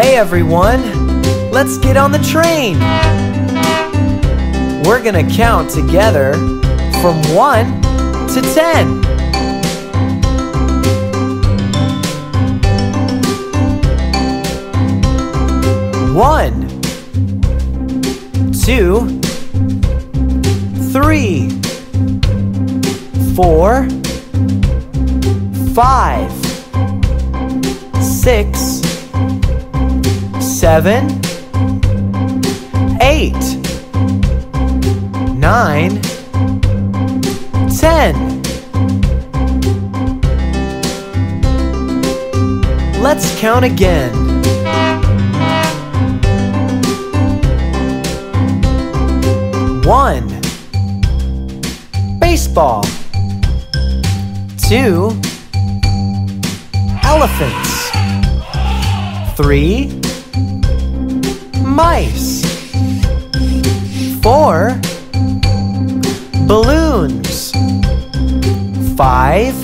Hey everyone, let's get on the train. We're gonna count together from 1 to 10. One, 2, 3, 4, 5, 6, 7, 8, 9, 10. Let's count again. 1. Baseball. 2. Elephants. 3. Mice. 4. Balloons. 5.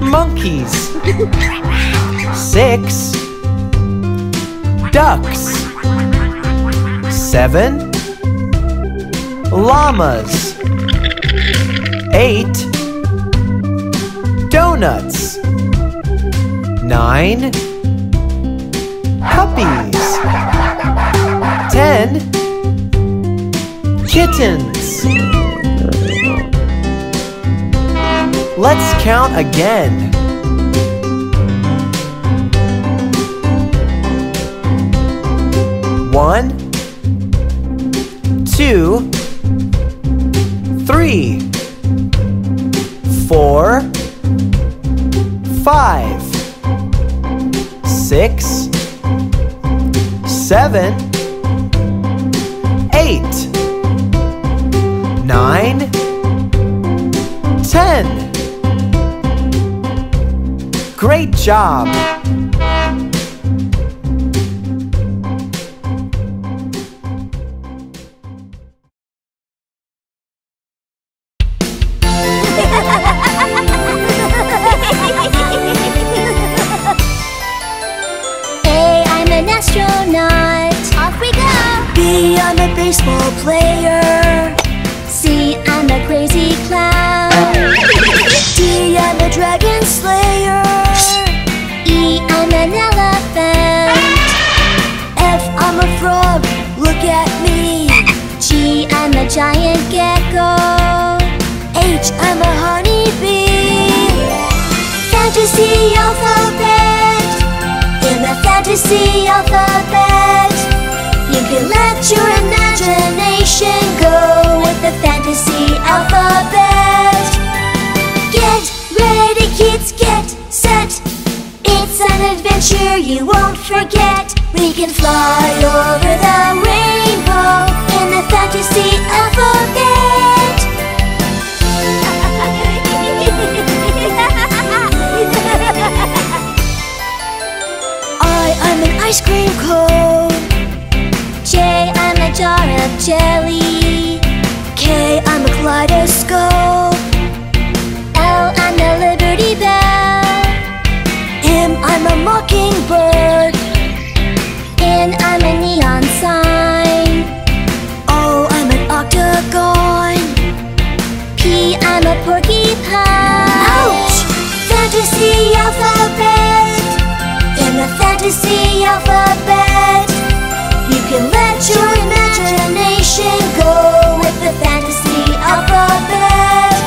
Monkeys. 6. Ducks. 7. Llamas. 8. Donuts. 9. Puppies. 10. Kittens. Let's count again. 1, 2, 3, 4, 5, 6, 7, 8, 9, 10. Great job! Baseball player. C, I'm a crazy clown. D, I'm a dragon slayer. E, I'm an elephant. F, I'm a frog, look at me. G, I'm a giant gecko. H, I'm a honeybee. Fantasy alphabet. In the fantasy alphabet, you can let your imagination go with the fantasy alphabet. Get ready, kids, get set. It's an adventure you won't forget. We can fly over the rainbow in the fantasy alphabet. I am an ice cream cone. J, I'm a jar of jelly. K, I'm a kaleidoscope. L, I'm a Liberty Bell. M, I'm a mockingbird. N, I'm a neon sign. O, I'm an octagon. P, I'm a porcupine. Ouch! Fantasy alphabet. In the fantasy alphabet, you can let your imagination go with the fantasy alphabet.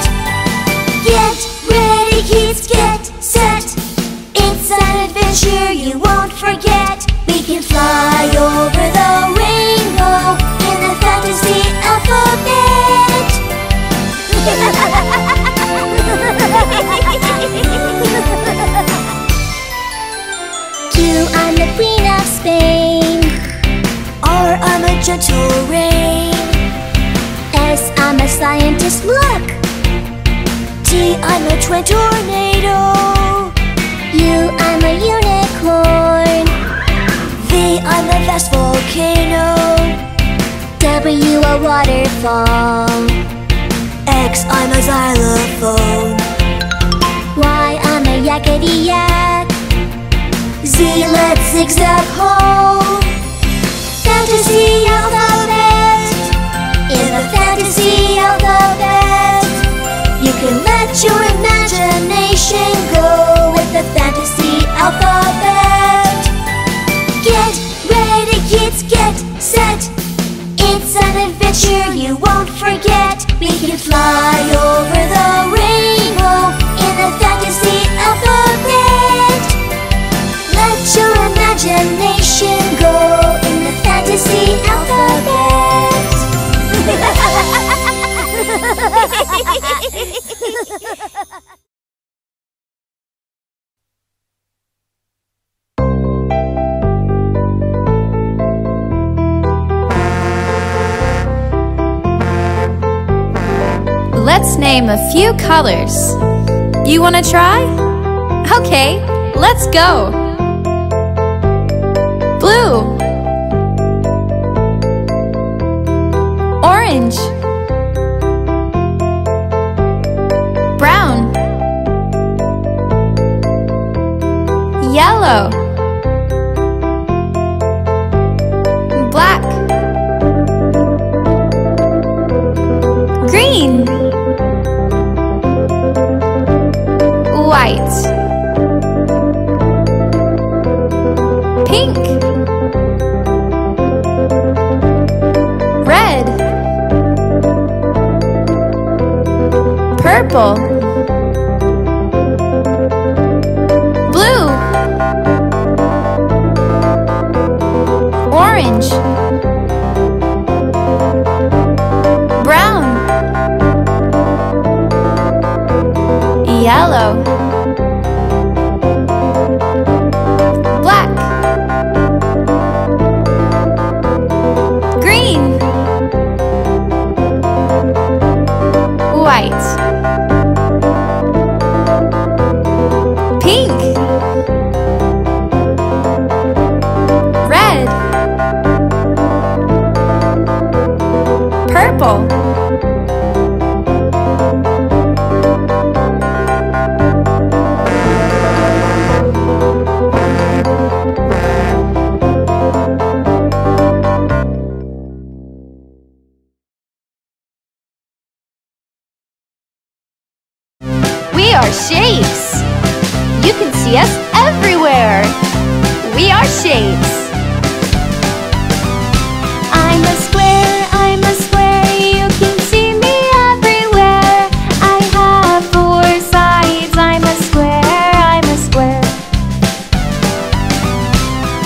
Get ready, kids, get set. It's an adventure you won't forget. We can fly over the rainbow in the fantasy alphabet. Q, I'm the Queen of Spain. R, I'm a gentle rain. S, I'm a scientist, look. T, I'm a twin tornado. U, I'm a unicorn. V, I'm a vast volcano. W, a waterfall. X, I'm a xylophone. Y, I'm a yakety yak. Z, that zigzag hole. Fantasy alphabet, in the fantasy alphabet, you can let your imagination go with the fantasy alphabet. Get ready, kids, get set. It's an adventure you won't forget. We can fly over the rainbow in the fantasy alphabet. Let your imagination go in the fantasy alphabet. Let's name a few colors. You want to try? Okay, let's go. Blue, orange, brown, yellow, black, green, white, pink, red, purple, blue, orange, brown, yellow, shapes. You can see us everywhere. We are shapes. I'm a square, I'm a square. You can see me everywhere. I have four sides. I'm a square, I'm a square.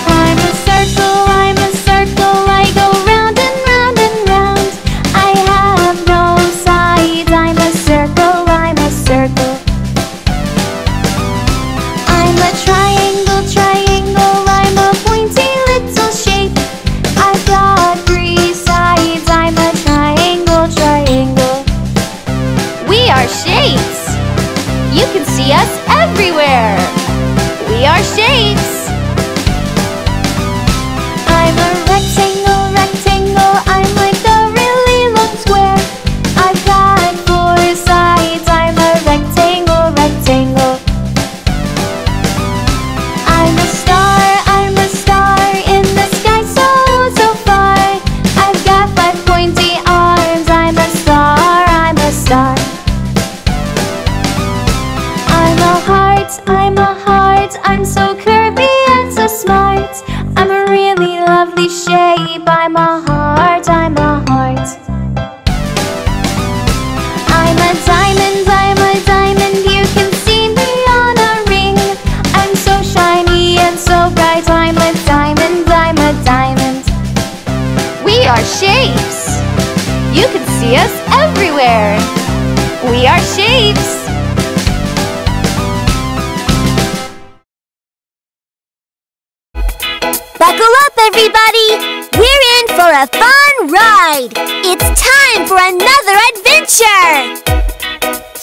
I'm a circle, I'm a circle. I go round and round and round. I have no sides. I'm a circle, I'm a circle.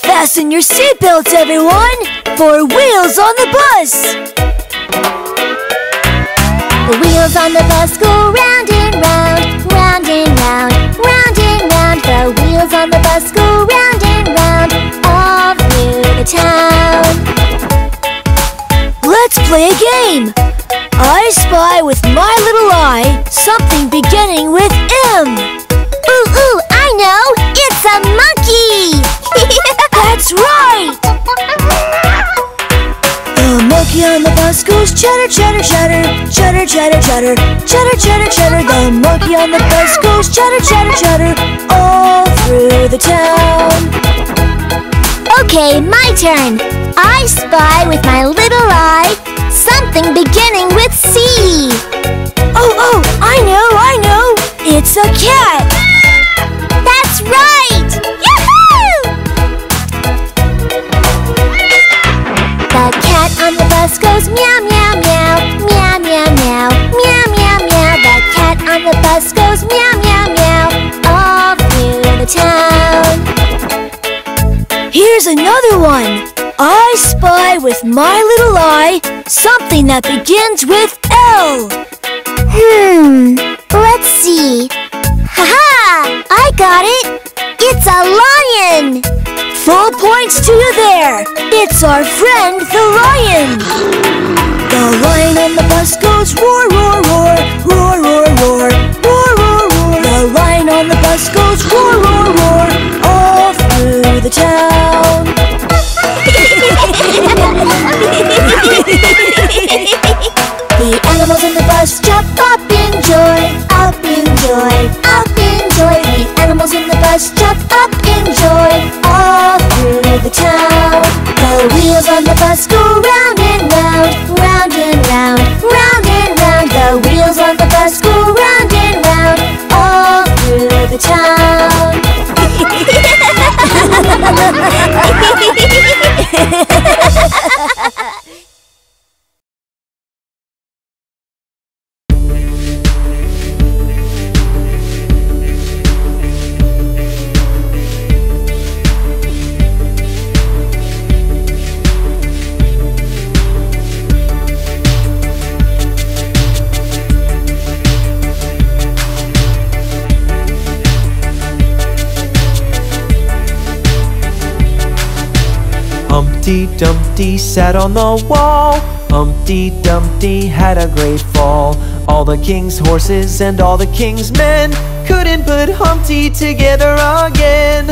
Fasten your seatbelts, everyone, for Wheels on the Bus! The wheels on the bus go round and round, round and round, round and round. The wheels on the bus go round and round, all through the town. Let's play a game! I spy with my little eye something beginning with M. Ooh, ooh, I know! It's a monkey! That's right! The monkey on the bus goes chatter, chatter, chatter, chatter, chatter, chatter, chatter, chatter, chatter. The monkey on the bus goes chatter, chatter, chatter, all through the town. Okay, my turn. I spy with my little eye something beginning with C. Oh, oh, I know, I know. It's a cat. That's right. Yoo-hoo! The cat on the bus goes meow, meow, meow, meow, meow, meow, meow, meow, meow. The cat on the bus goes meow, meow, meow, all through the town. Here's another one. I spy with my little eye something that begins with L. Let's see. Ha-ha! I got it! It's a lion! Full points to you there! It's our friend, the lion! The lion on the bus goes roar, roar, roar, roar, roar, roar, roar, roar, roar. The lion on the bus goes roar, roar, roar, all through the town. The animals on the bus jump up in joy, up in joy, up in joy. The animals on the bus jump up in joy, all through the town. The wheels on the bus go round and round, round and round, round and round. The wheels on the bus go round and round, all through the town. Humpty Dumpty sat on the wall. Humpty Dumpty had a great fall. All the king's horses and all the king's men couldn't put Humpty together again.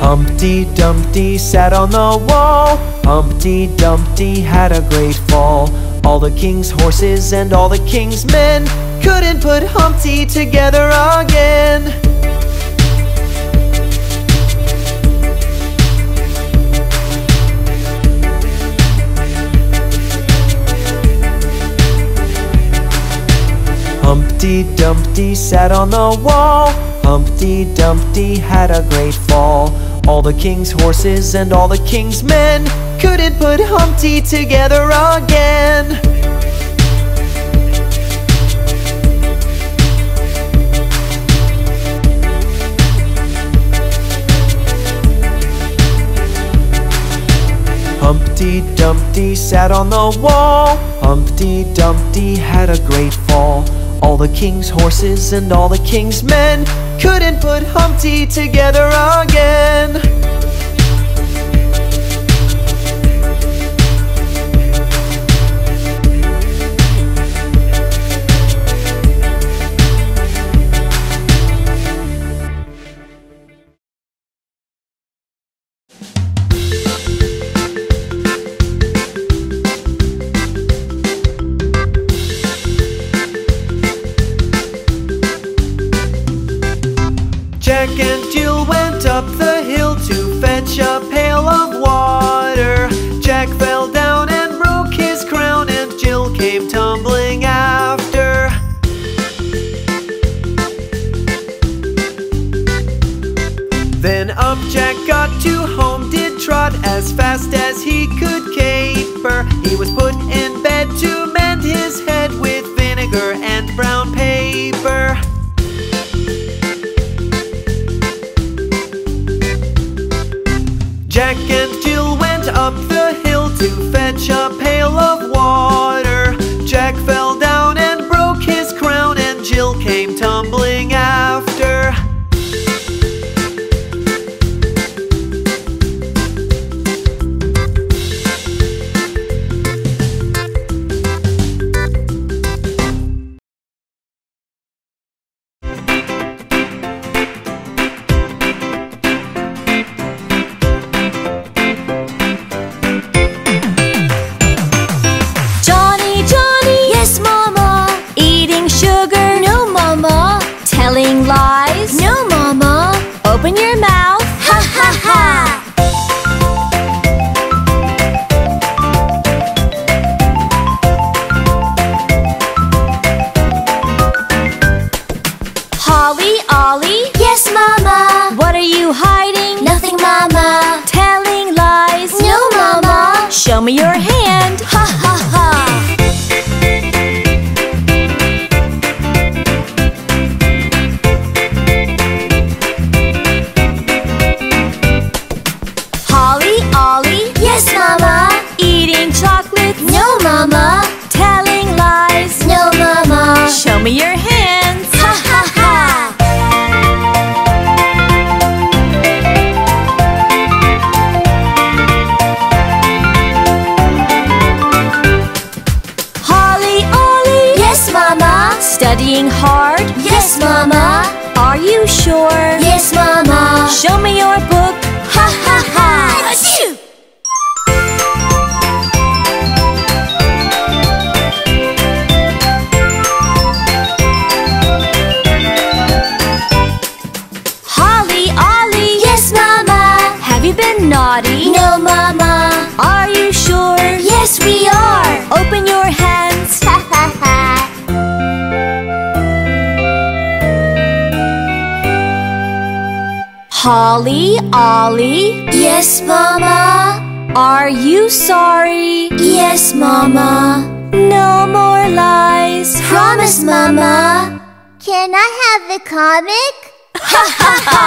Humpty Dumpty sat on the wall. Humpty Dumpty had a great fall. All the king's horses and all the king's men couldn't put Humpty together again. Humpty Dumpty sat on the wall. Humpty Dumpty had a great fall. All the king's horses and all the king's men couldn't put Humpty together again. Humpty Dumpty sat on the wall. Humpty Dumpty had a great fall. All the king's horses and all the king's men couldn't put Humpty together again. Tumbling. me your hand. Ha ha ha. Holly, Ollie. Yes, Mama. Eating chocolate. No, Mama. Telling lies. No, Mama. Show me your hands. Ha ha ha. Studying hard? Yes, Mama. Are you sure? Yes, Mama. Show me your book. Ha ha ha. Achoo! Holly, Ollie. Yes, Mama. Have you been naughty? No, Mama. Are you sure? Yes, we are. Open your hands. Ha ha ha. Holly, Ollie. Yes, Mama. Are you sorry? Yes, Mama. No more lies. Promise, Mama. Can I have the comic? Ha ha ha.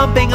Jumping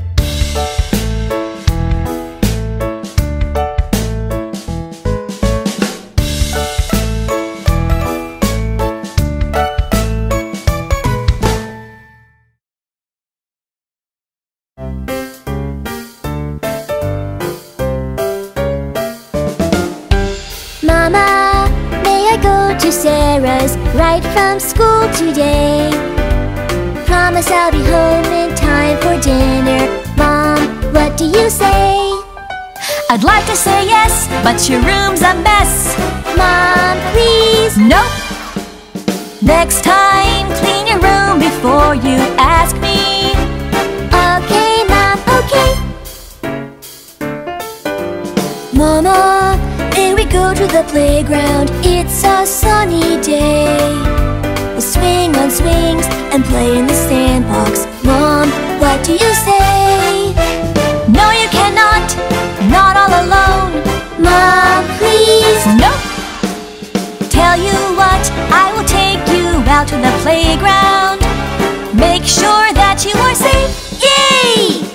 Sarah's right from school today. Promise I'll be home in time for dinner. Mom, what do you say? I'd like to say yes, but your room's a mess. Mom, please. Nope. Next time, clean your room before you ask me. Okay, Mom, okay. Mama, may we go to the playground? It's a sunny day. We'll swing on swings and play in the sandbox. Mom, what do you say? No, you cannot. Not all alone. Mom, please. No. Tell you what, I will take you out to the playground. Make sure that you are safe. Yay!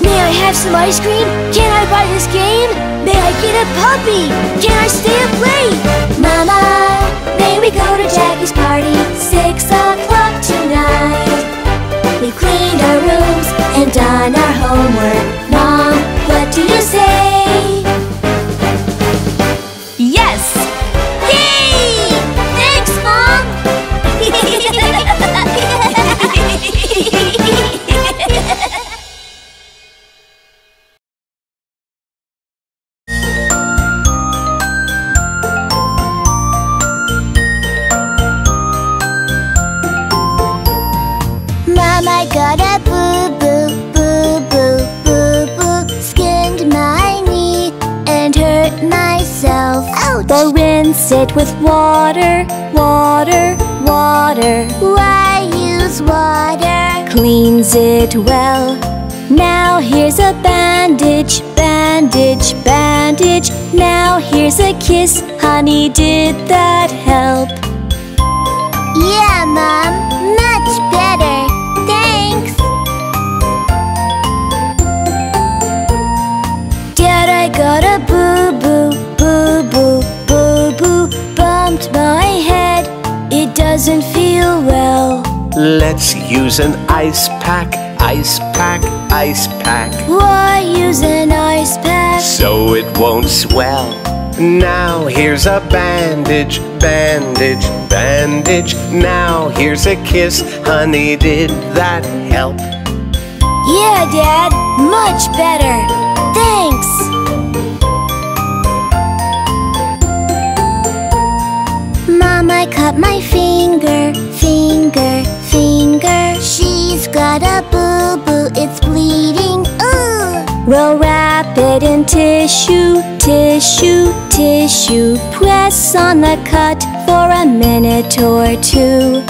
Can I have some ice cream? Can I buy this game? May I get a puppy? Can I stay up late? Mama, may we go to Jackie's party? 6 o'clock tonight. We've cleaned our rooms and done our homework. Mom, what do you say? rinse it with water, water, water. Why use water? Cleans it well. Now here's a bandage, bandage, bandage. Now here's a kiss, honey, did that help? Yeah, Mom, much better, thanks. Dad, I got a boo-boo, boo-boo, boo-boo. Bumped my head, it doesn't feel well. Let's use an ice pack, ice pack, ice pack. Why use an ice pack? So it won't swell. Now here's a bandage, bandage, bandage. Now here's a kiss, honey, did that help? Yeah, Dad, much better, thanks. Mom, I cut my finger, finger, finger. She's got a boo-boo, it's bleeding, ooh. We'll wrap it in tissue, tissue, tissue. Press on the cut for a minute or two.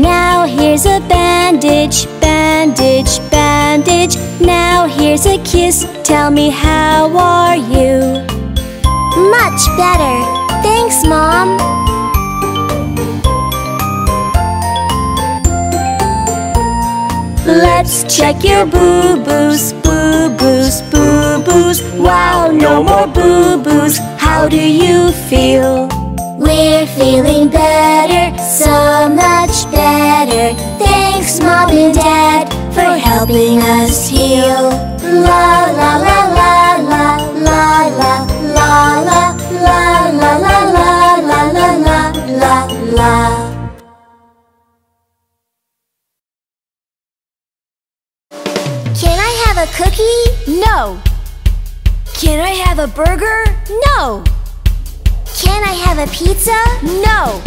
Now here's a bandage, bandage, bandage. Now here's a kiss, tell me how are you? Much better, thanks, Mom. Let's check your boo-boos, boo-boos, boo-boos. Wow, no more boo-boos, how do you feel? We're feeling better, so much better. Thanks, Mom and Dad, for helping us heal. La la la la la la la la la la la la la la la la. A cookie? No. Can I have a burger? No. Can I have a pizza? No.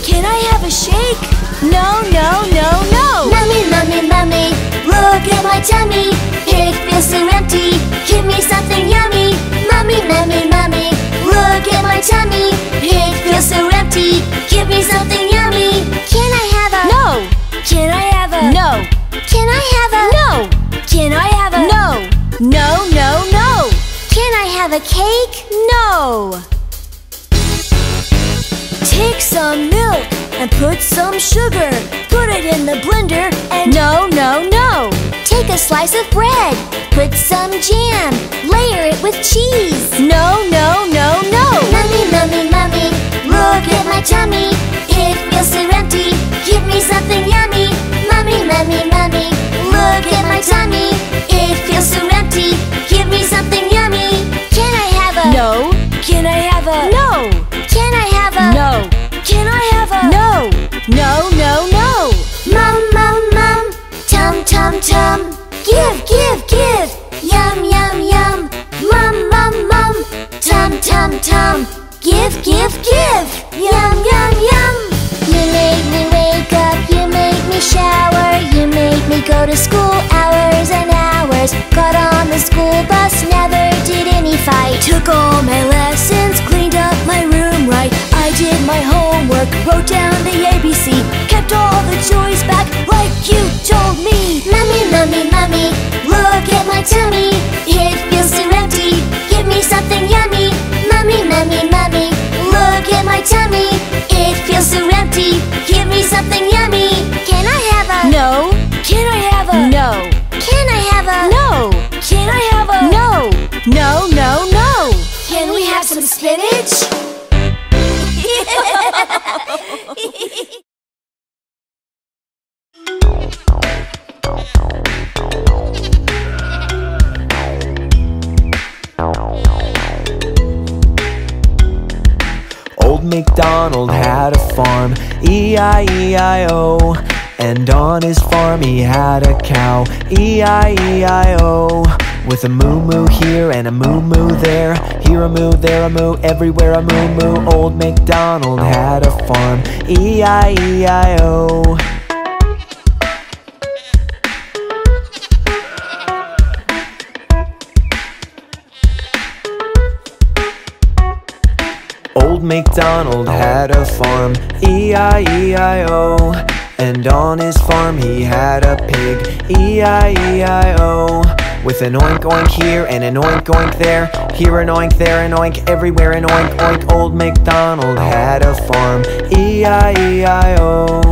Can I have a shake? No, no, no, no. Mummy, mummy, mummy, look at my tummy. Big fists are empty, give me something yummy. Mummy, mummy, mummy, look at my tummy. Big fists are empty, give me something yummy. Can I have a? No. Can I have a? No. Can I have a? No. Can I have a? No! No, no, no! Can I have a cake? No! Take some milk and put some sugar. Put it in the blender and... No, no, no! Take a slice of bread. Put some jam. Layer it with cheese. No, no, no, no! Mummy, mummy, mummy, look at my tummy. It feels so empty. Give me something yummy. Mummy, mummy, mummy, look at my tummy. It feels so empty. Give me something yummy. Can I have a? No. Can I have a? No. Can I have a? No. Can I have a? No. No, no, no. Mum, mum, mum, tum, tum, tum. Give, give, give. Yum, yum, yum. Mum, mum, mum, tum, tum, tum. Give, give, give. Yum, yum, yum. You make me wake up. You make me shower. You make me go to school hours and hours. Got on the school bus, never did any fight. Took all my lessons, cleaned up my room right. I did my homework, wrote down the ABC. Kept all the joys back like you told me. Mummy, mummy, mummy, look at my tummy. It feels so empty, give me something yummy. Mummy, mummy, mummy, look at my tummy. It feels so empty, give me something yummy. Can I have a? No. Can I have a? No. Can I have a? No. Can I have a? No. No, no, no. Can we have some spinach? Old MacDonald had a farm, E-I-E-I-O. And on his farm he had a cow, E-I-E-I-O. With a moo-moo here and a moo-moo there. Here a moo, there a moo, everywhere a moo-moo. Old MacDonald had a farm, E-I-E-I-O. Old MacDonald had a farm, E-I-E-I-O. And on his farm he had a pig, E-I-E-I-O. With an oink oink here and an oink oink there, here an oink, there an oink, everywhere an oink oink. Old MacDonald had a farm, E-I-E-I-O.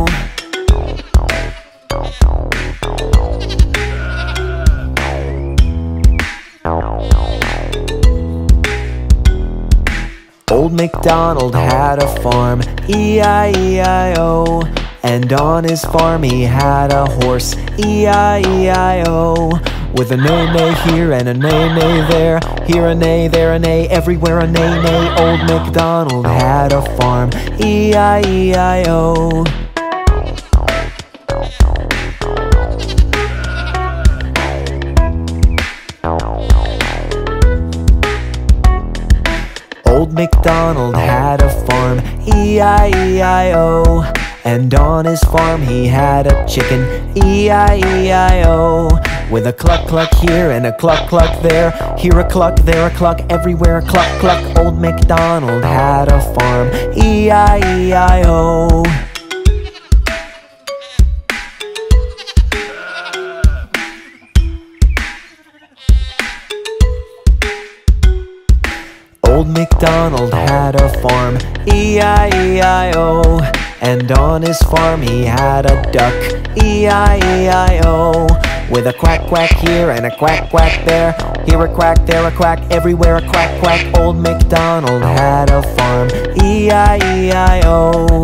Old MacDonald had a farm, E-I-E-I-O. And on his farm he had a horse, E-I-E-I-O. With a neigh-neigh here and a neigh-neigh there, here a neigh, there a neigh, everywhere a neigh-neigh. Old MacDonald had a farm, E-I-E-I-O. Old MacDonald had a farm, E-I-E-I-O. And on his farm he had a chicken, E-I-E-I-O. With a cluck cluck here and a cluck cluck there, here a cluck, there a cluck, everywhere a cluck cluck. Old MacDonald had a farm, E-I-E-I-O. Old MacDonald had a farm, E-I-E-I-O. And on his farm he had a duck, E-I-E-I-O. With a quack quack here and a quack quack there, here a quack, there a quack, everywhere a quack quack. Old MacDonald had a farm, E-I-E-I-O.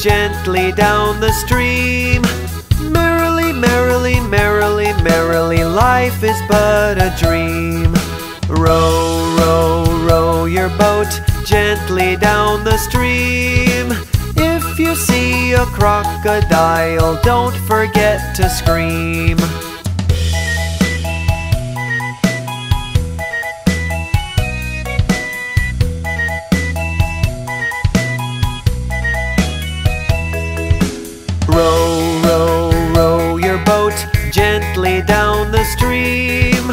Gently down the stream, merrily, merrily, merrily, life is but a dream. Row, row, row your boat gently down the stream. If you see a crocodile, don't forget to scream. Row, row, row your boat gently down the stream.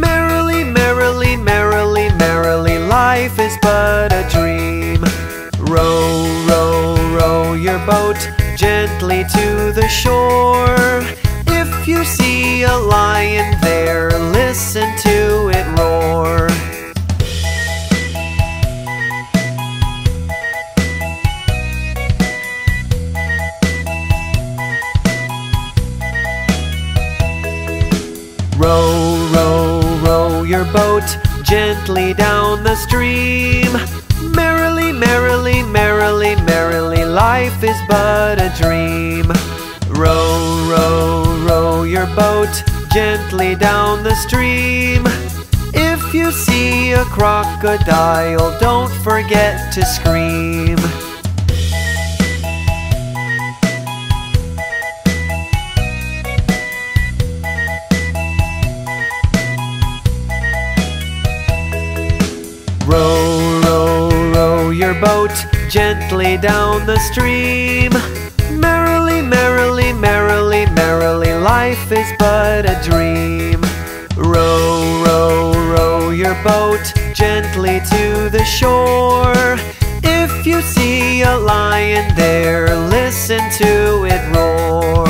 Merrily, merrily, merrily, merrily, life is but a dream. Row, row, row your boat gently to the shore. If you see a lion there, listen to it roar. Row, row, row your boat gently down the stream. Merrily, merrily, merrily, merrily, life is but a dream. Row, row, row your boat gently down the stream. If you see a crocodile, don't forget to scream. Row, row, row your boat gently down the stream. Merrily, merrily, merrily, merrily, life is but a dream. Row, row, row your boat gently to the shore. If you see a lion there, listen to it roar.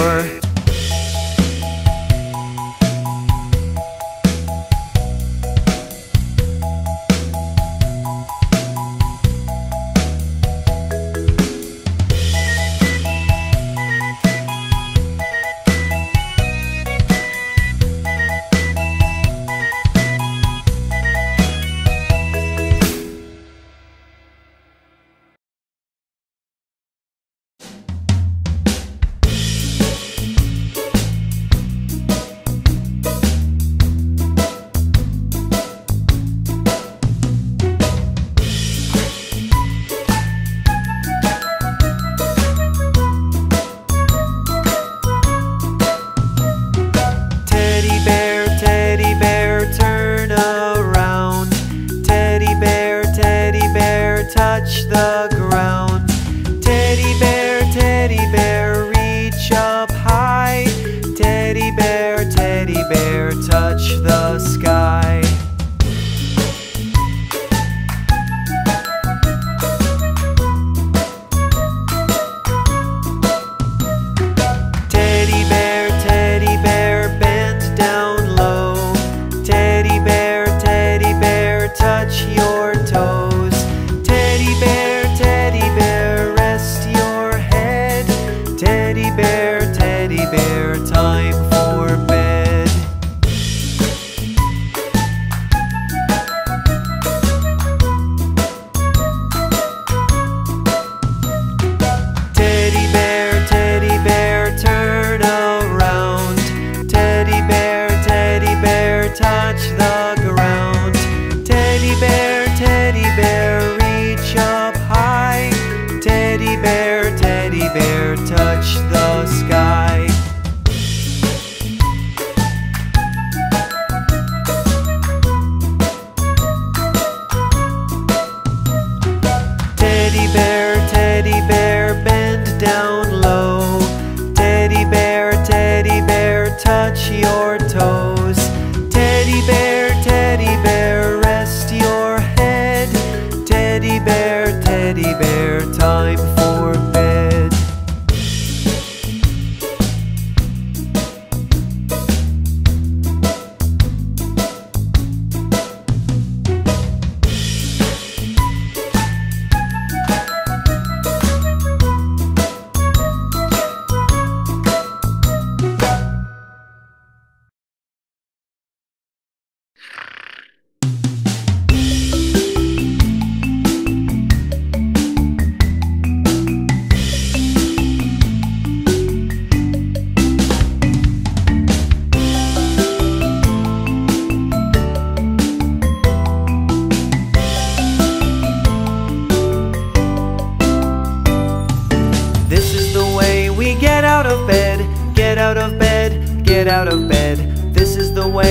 Touch your toes. Teddy bear,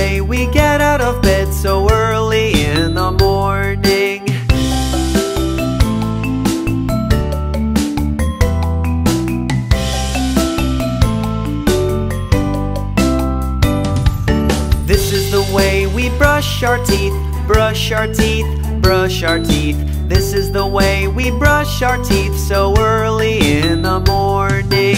way we get out of bed so early in the morning. This is the way we brush our teeth, brush our teeth, brush our teeth. This is the way we brush our teeth so early in the morning.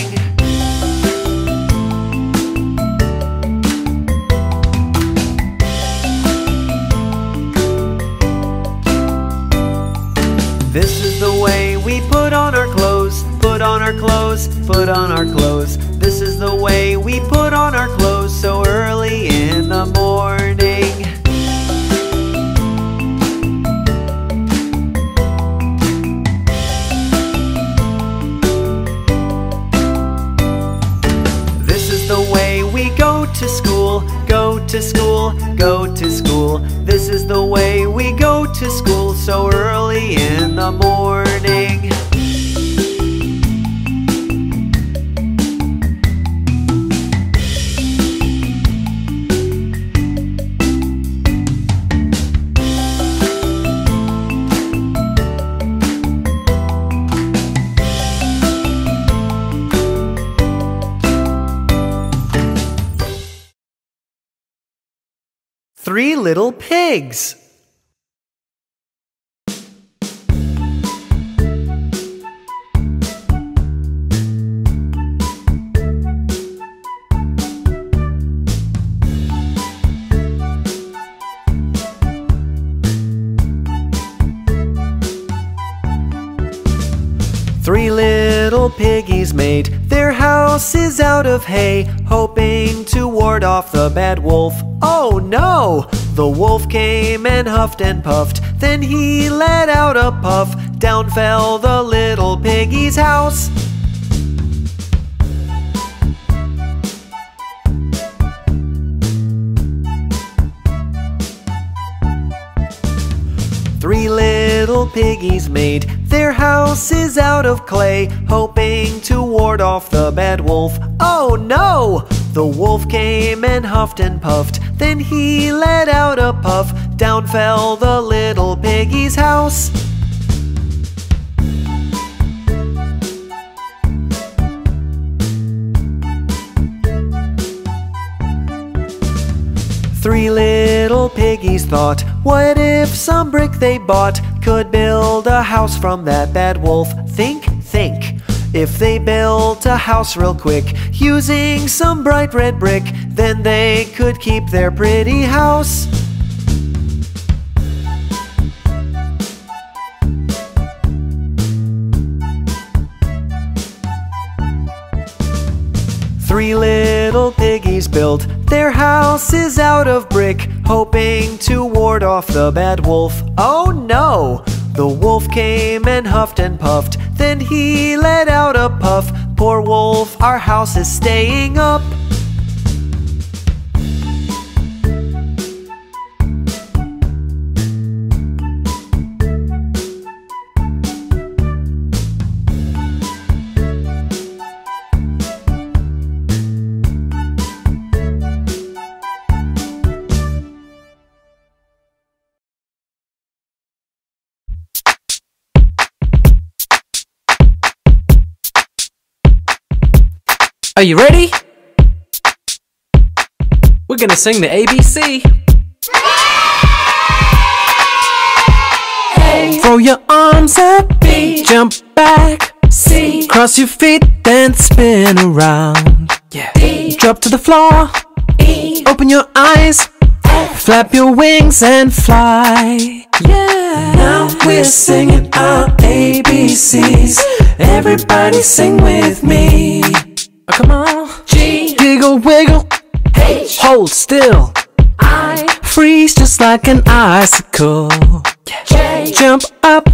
This is the way we put on our clothes, put on our clothes, put on our clothes. This is the way we put on our clothes so early in the morning. This is the way we go to school, go to school, go to school. This is the way we go to school so early in the morning. Three little pigs. Three little piggies made their houses out of hay, hoping to ward off the bad wolf. Oh no! The wolf came and huffed and puffed, then he let out a puff. Down fell the little piggy's house. Three little piggies made their houses out of clay, hoping to ward off the bad wolf. Oh no! The wolf came and huffed and puffed, then he let out a puff. Down fell the little piggy's house. Three little piggies thought, what if some brick they bought could build a house from that bad wolf? Think. If they built a house real quick using some bright red brick, then they could keep their pretty house. Three little piggies built their houses out of brick, hoping to ward off the bad wolf. Oh no! The wolf came and huffed and puffed, then he let out a puff. Poor wolf, our house is staying up. Are you ready? We're gonna sing the ABC. A. Throw your arms up. B. Jump back. C. Cross your feet, then spin around. Yeah. D. Drop to the floor. E. Open your eyes. F. Flap your wings and fly. Yeah. Now we're singing our ABCs. Everybody sing with me. Oh, come on. G. Giggle, wiggle. H. Hold still. I. Freeze just like an icicle. J. Jump up.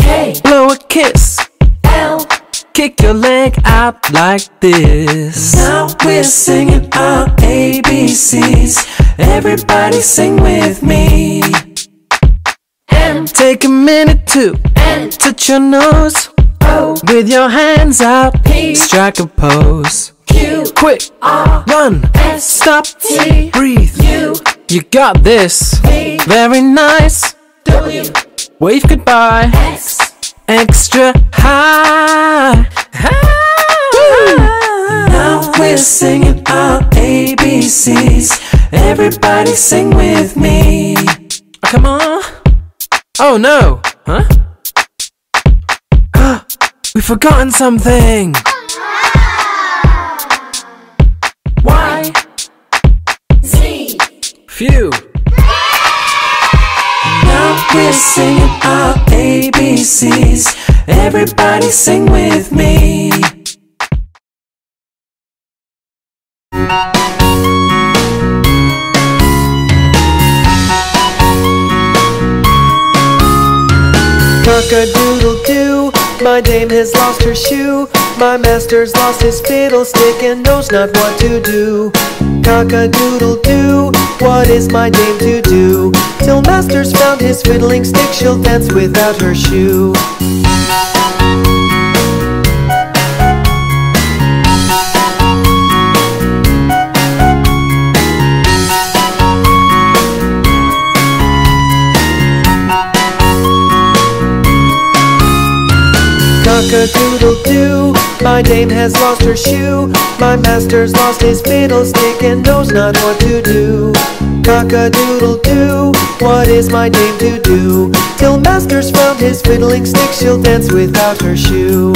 K. Blow a kiss. L. Kick your leg out like this. Now we're singing our ABCs. Everybody sing with me. M. Take a minute to N. Touch your nose. With your hands up, P. Strike a pose. Q, quick, R, run, S, stop, T, breathe, U, you got this, V, very nice, W, wave goodbye, X, extra high, high. Now we're singing our ABCs, everybody sing with me. Oh, come on. Oh no, huh? We've forgotten something. Y, Z, phew. Now we're singing our ABCs. Everybody sing with me. Cock-a-doodle-doo, my dame has lost her shoe, my master's lost his fiddlestick and knows not what to do. Cock-a-doodle-doo, what is my dame to do? Till master's found his fiddling stick, she'll dance without her shoe. Cock-a-doodle-doo, my dame has lost her shoe, my master's lost his fiddlestick and knows not what to do. Cock-a-doodle-doo, what is my dame to do? Till master's found his fiddling stick, she'll dance without her shoe.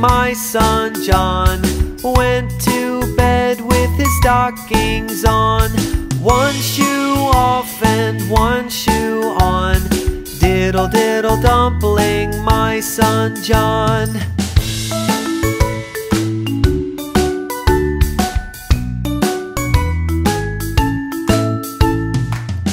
My son John went to bed with his stockings on, one shoe off and one shoe on. Diddle diddle dumpling, my son John.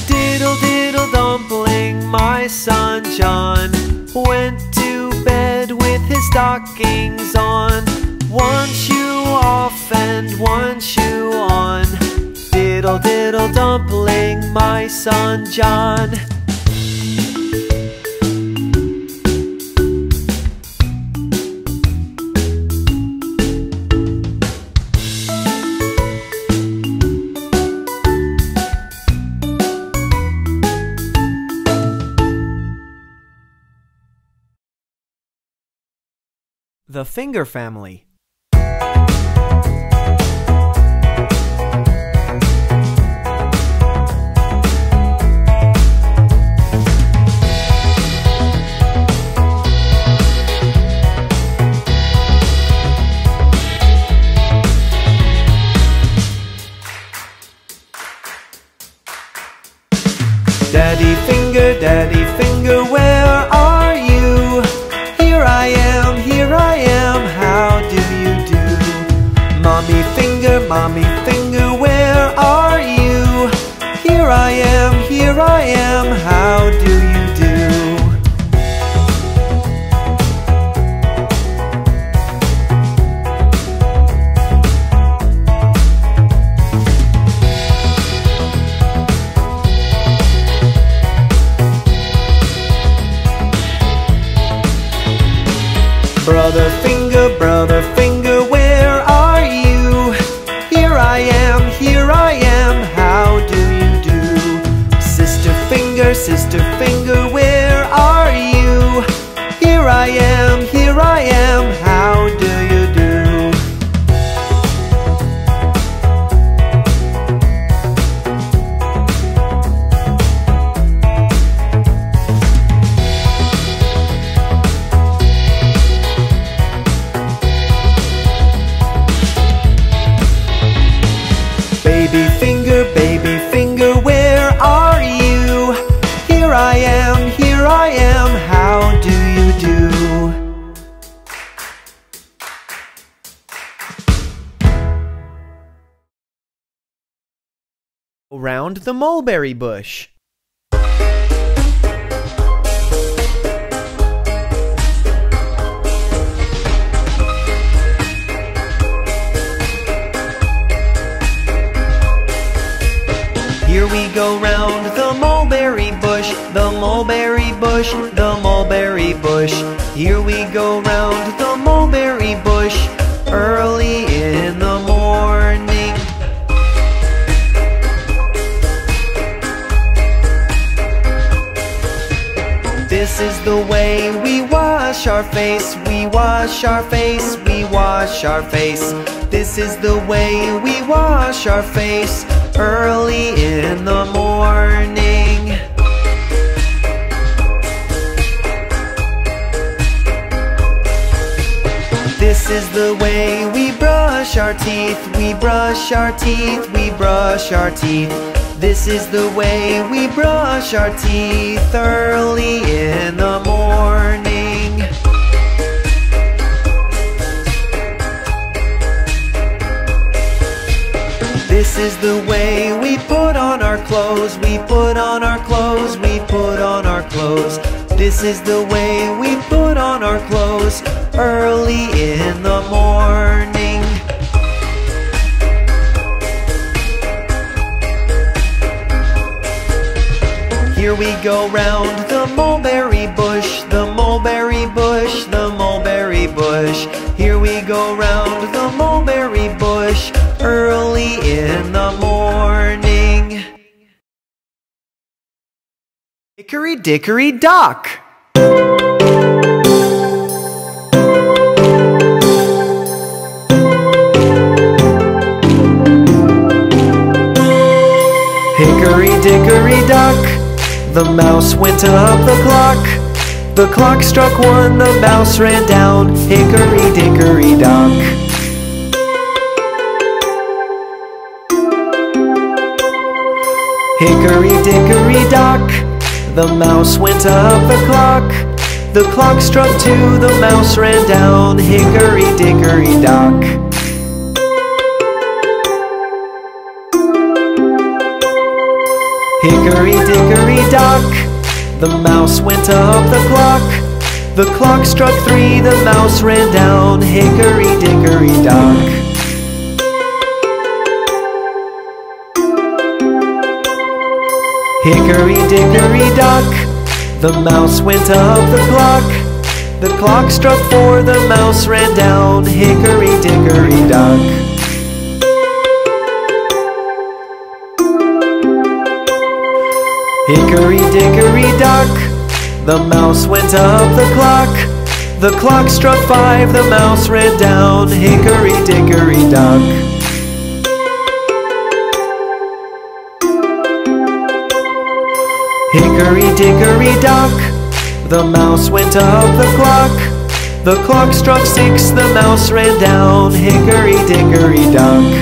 Diddle diddle dumpling, my son John went to bed with his stockings on, one shoe off and one shoe on. Diddle diddle dumpling, my son John. The Finger Family. Daddy Finger, where are you? Here I am, how do you do? Mommy Finger, where are you? Here I am, how do you Brother Finger, where are you? Here I am, how do you do? Sister Finger, around the mulberry bush. Here we go round the mulberry bush, the mulberry bush, the mulberry bush. Here we go round the mulberry bush, early in the morning. This is the way we wash our face, we wash our face, we wash our face. This is the way we wash our face, early in the morning. This is the way we brush our teeth, we brush our teeth, we brush our teeth. This is the way we brush our teeth, early in the morning. This is the way we put on our clothes, we put on our clothes, we put on our clothes. This is the way we put on our clothes, early in the morning. Here we go round the mulberry bush, the mulberry bush, the mulberry bush. Here we go round the mulberry bush, early in the morning. Hickory dickory dock. Hickory dickory dock. The mouse went up the clock. The clock struck one, the mouse ran down. Hickory dickory dock. Hickory dickory dock. The mouse went up the clock. The clock struck two, the mouse ran down. Hickory dickory dock. Hickory dickory dock. The mouse went up the clock. The clock struck three, the mouse ran down. Hickory dickory dock. Hickory dickory dock. The mouse went up the clock. The clock struck four, the mouse ran down. Hickory dickory dock. Hickory dickory dock. The mouse went up the clock. The clock struck five, the mouse ran down. Hickory dickory dock. Hickory dickory dock. The mouse went up the clock. The clock struck six, the mouse ran down. Hickory dickory dock.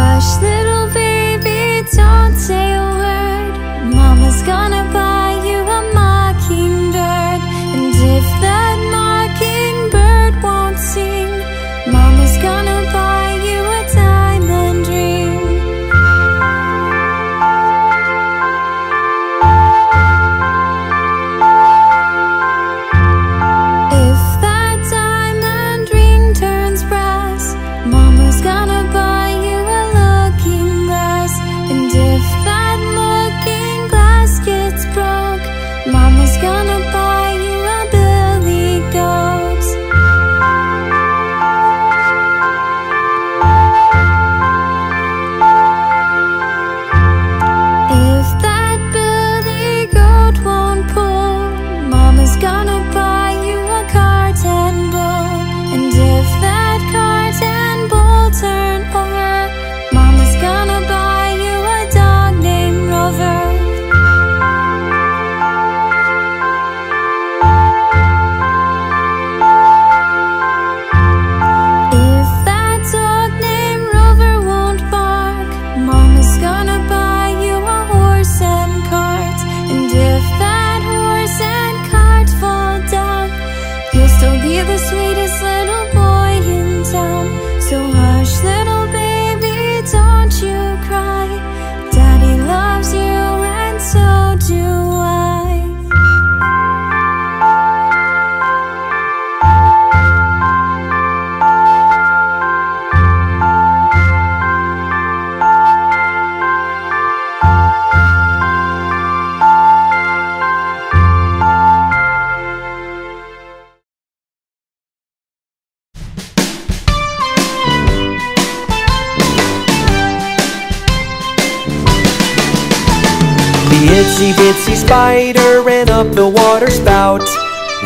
Hush. itsy bitsy spider ran up the water spout.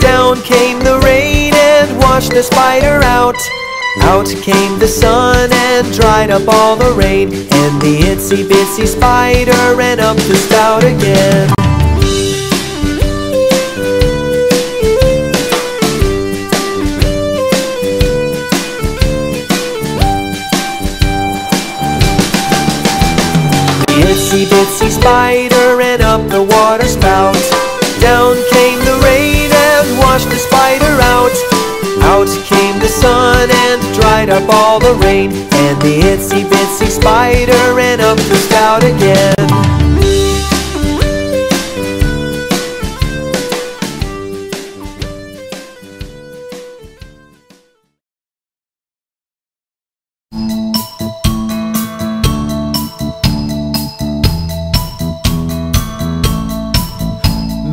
Down came the rain and washed the spider out. Out came the sun and dried up all the rain, and the itsy bitsy spider ran up the spout again. The itsy bitsy spider ran up the water spout. Down came the rain and washed the spider out. Out came the sun and dried up all the rain, and the itsy bitsy spider ran up the spout again.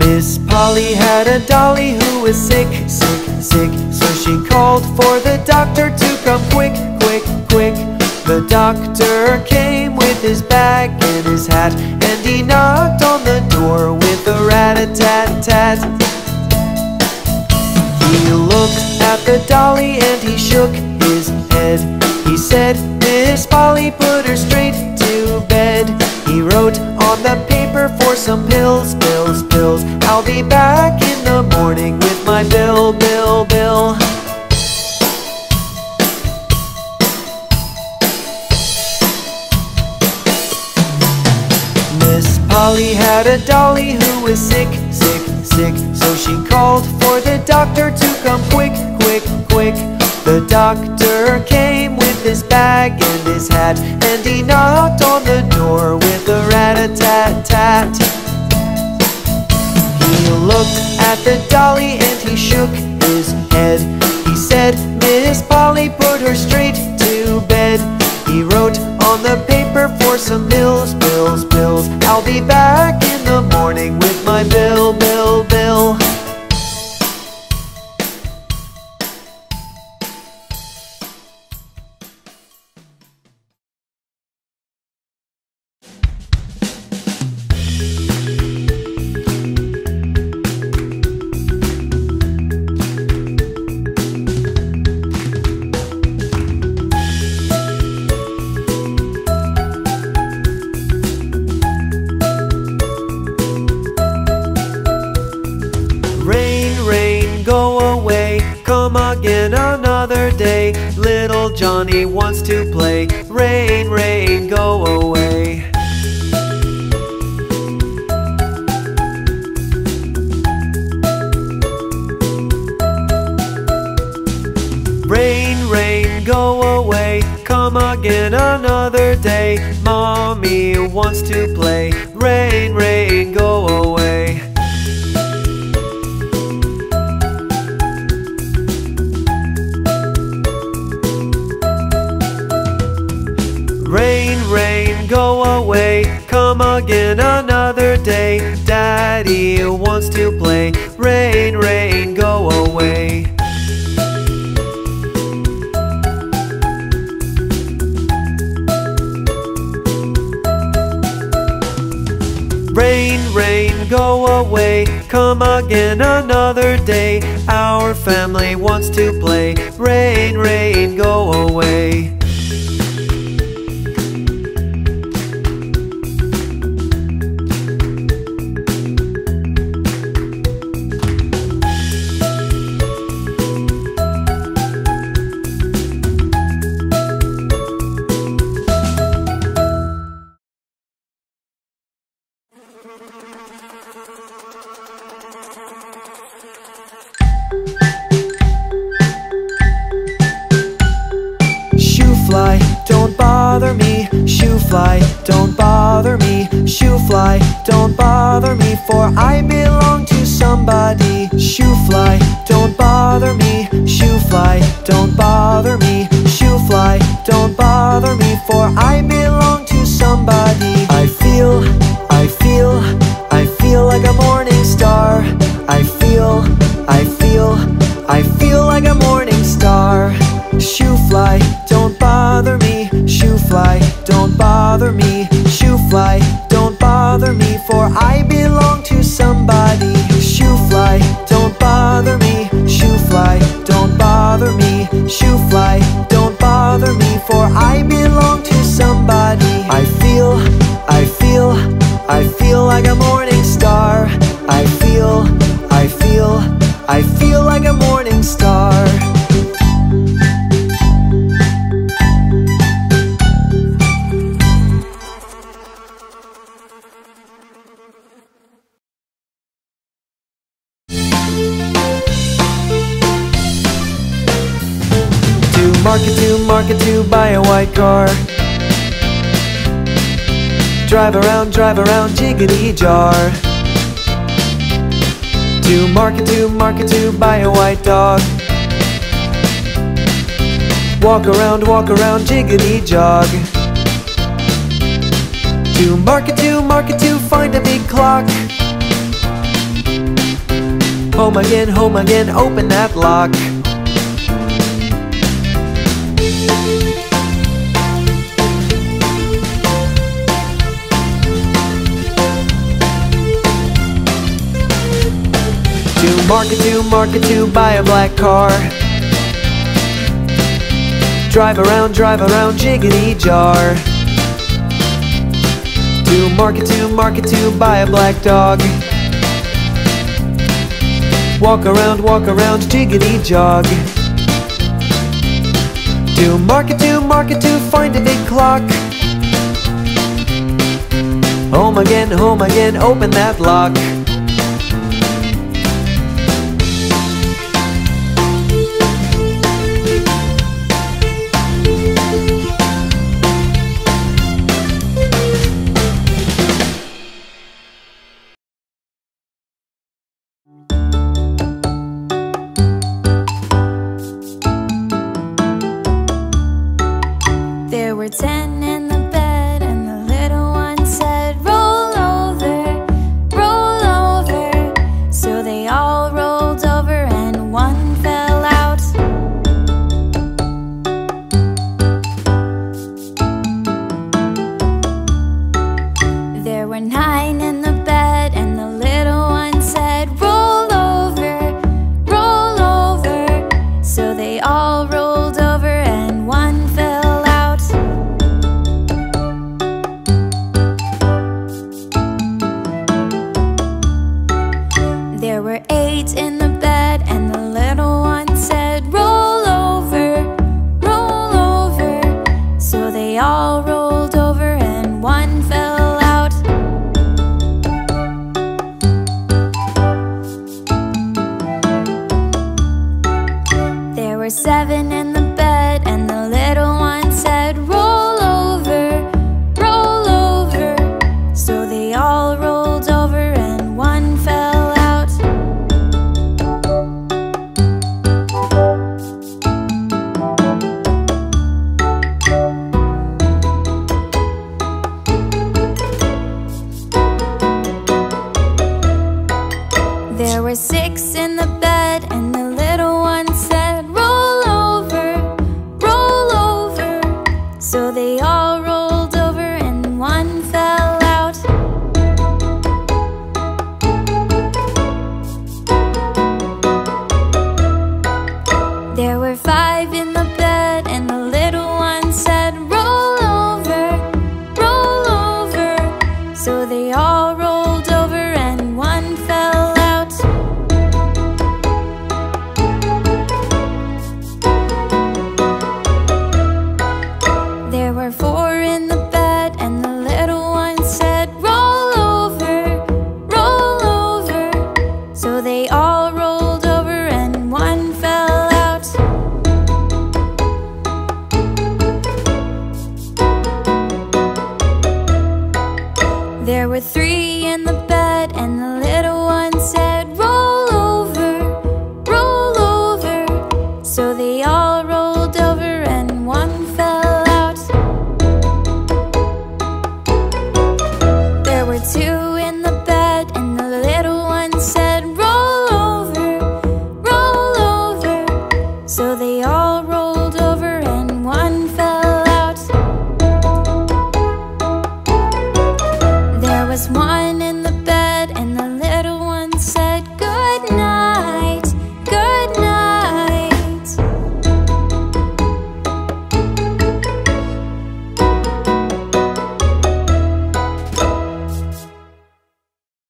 Miss Polly had a dolly who was sick, sick, sick, so she called for the doctor to come quick, quick, quick. The doctor came with his bag and his hat, and he knocked on the door with a rat-a-tat-tat. He looked at the dolly and he shook his head. He said, Miss Polly, put her straight to bed. He wrote on the paper for some pills, pills, pills. I'll be back in the morning with my bill, bill, bill. Miss Polly had a dolly who was sick, sick, sick, so she called for the doctor to come quick, quick, quick. The doctor came with his bag and his hat, and he knocked on the door with a rat-a-tat-tat. He looked at the dolly and he shook his head. He said, Miss Polly, put her straight to bed. He wrote on the paper for some pills, pills, pills. I'll be back in the morning with my bill, bill, bill. Johnny wants to play. Rain, rain, go away. Rain, rain, go away. Come again another day. Mommy wants to play. Rain, rain, go away. Go away, come again another day. Daddy wants to play. Rain, rain, go away. Rain, rain, go away, come again another day. Our family wants to play. Rain, rain, go away. Don't bother me, for I belong to somebody. Shoo fly, don't bother me. Shoo fly, don't bother me. Shoo fly, don't bother me, for I belong to somebody. I feel like a morning star. I feel like a morning star. Shoo fly, don't bother me. Shoo fly, don't bother me. Shoo fly, don't bother me, for I be my car. Drive around, jiggity jar. To market, to buy a white dog. Walk around, jiggity jog. To market, to find a big clock. Home again, open that lock. To market, to buy a black car. Drive around, jiggity jar. To market, to buy a black dog. Walk around, jiggity jog. To market, to find a big clock. Home again, open that lock. One